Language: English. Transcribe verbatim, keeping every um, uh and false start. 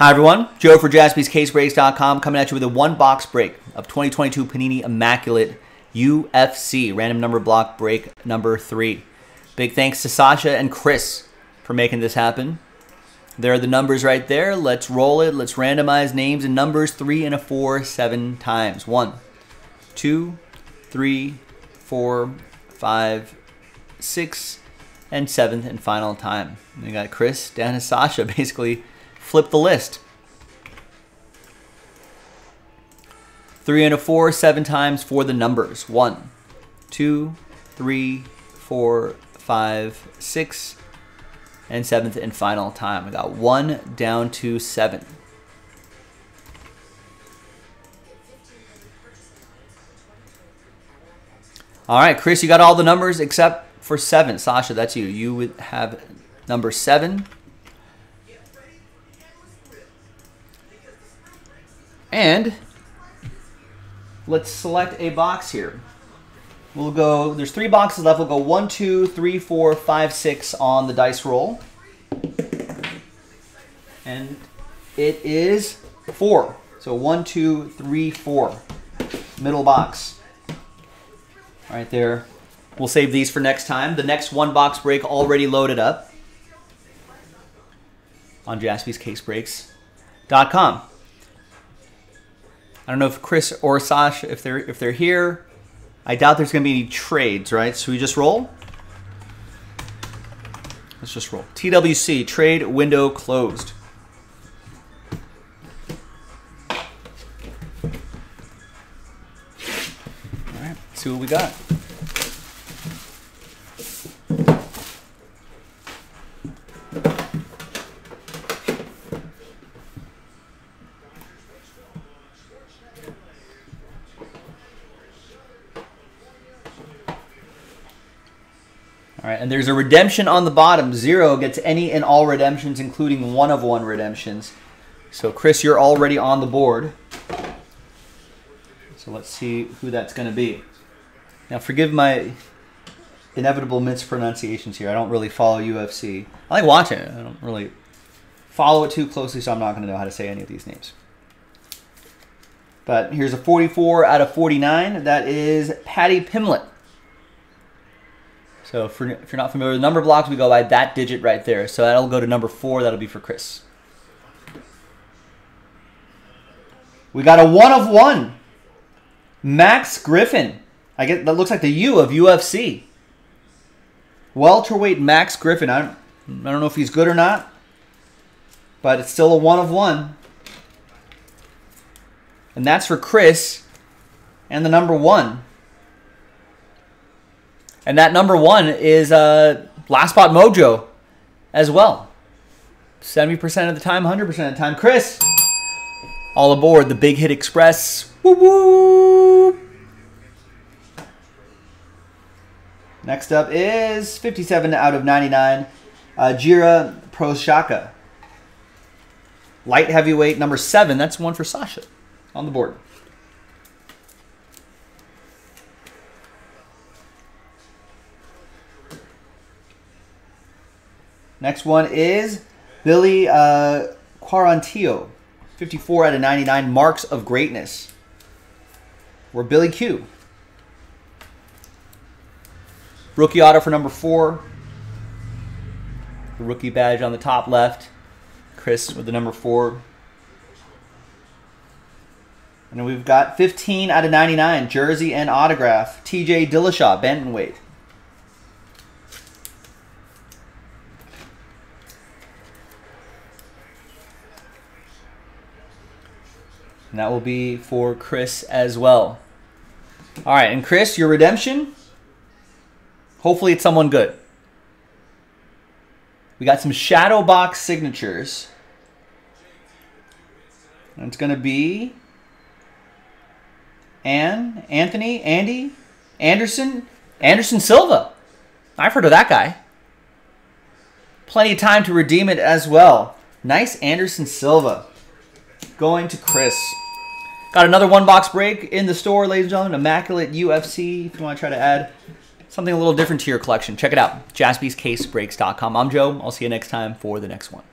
Hi everyone, Joe for Jaspys Case Breaks dot com coming at you with a one-box break of twenty twenty-two Panini Immaculate U F C, random number block break number three. Big thanks to Sasha and Chris for making this happen. There are the numbers right there. Let's roll it. Let's randomize names and numbers three and a four seven times. One, two, three, four, five, six, and seventh and final time. And we got Chris, Dan, and Sasha basically flip the list. Three and a four, seven times for the numbers. One, two, three, four, five, six, and seventh and final time. We got one down to seven. All right, Chris, you got all the numbers except for seven. Sasha, that's you. You would have number seven. And let's select a box here. We'll go, there's three boxes left. We'll go one, two, three, four, five, six on the dice roll. And it is four. So one, two, three, four. Middle box. Right there. We'll save these for next time. The next one box break already loaded up on Jaspys Case Breaks dot com. I don't know if Chris or Sasha, if they're if they're here. I doubt there's going to be any trades, right? So we just roll. Let's just roll. T W C, trade window closed. All right, let's see what we got. All right, and there's a redemption on the bottom. Zero gets any and all redemptions, including one of one redemptions. So, Chris, you're already on the board. So let's see who that's going to be. Now, forgive my inevitable mispronunciations here. I don't really follow U F C. I like watching it. I don't really follow it too closely, so I'm not going to know how to say any of these names. But here's a forty-four out of forty-nine. That is Paddy Pimblett. So if you're not familiar with number blocks, we go by that digit right there. So that'll go to number four. That'll be for Chris. We got a one of one. Max Griffin. I guess that looks like the U of U F C. Welterweight Max Griffin. I don't, I don't know if he's good or not, but it's still a one of one. And that's for Chris and the number one. And that number one is uh, Last Spot Mojo as well. seventy percent of the time, one hundred percent of the time. Chris, all aboard the Big Hit Express. Woo woo! Next up is fifty-seven out of ninety-nine, uh, Jira Proshaka. Light heavyweight, number seven. That's one for Sasha on the board. Next one is Billy uh, Quarantillo, fifty-four out of ninety-nine, Marks of Greatness. We're Billy Q. Rookie auto for number four. The rookie badge on the top left. Chris with the number four. And then we've got fifteen out of ninety-nine, jersey and autograph. T J. Dillashaw, Benton Wade. And that will be for Chris as well. All right, and Chris, your redemption, hopefully it's someone good. We got some shadow box signatures. And it's going to be Ann, Anthony, Andy, Anderson, Anderson Silva. I've heard of that guy. Plenty of time to redeem it as well. Nice Anderson Silva. Going to Chris. Got another one-box break in the store, ladies and gentlemen. Immaculate U F C, if you want to try to add something a little different to your collection. Check it out, Jaspys Case Breaks dot com. I'm Joe. I'll see you next time for the next one.